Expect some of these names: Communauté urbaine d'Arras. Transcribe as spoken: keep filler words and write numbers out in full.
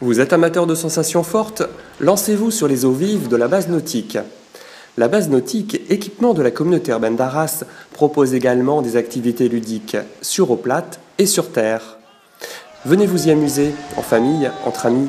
Vous êtes amateur de sensations fortes? Lancez-vous sur les eaux vives de la base nautique. La base nautique, équipement de la communauté urbaine d'Arras, propose également des activités ludiques sur eau plate et sur terre. Venez vous y amuser, en famille, entre amis.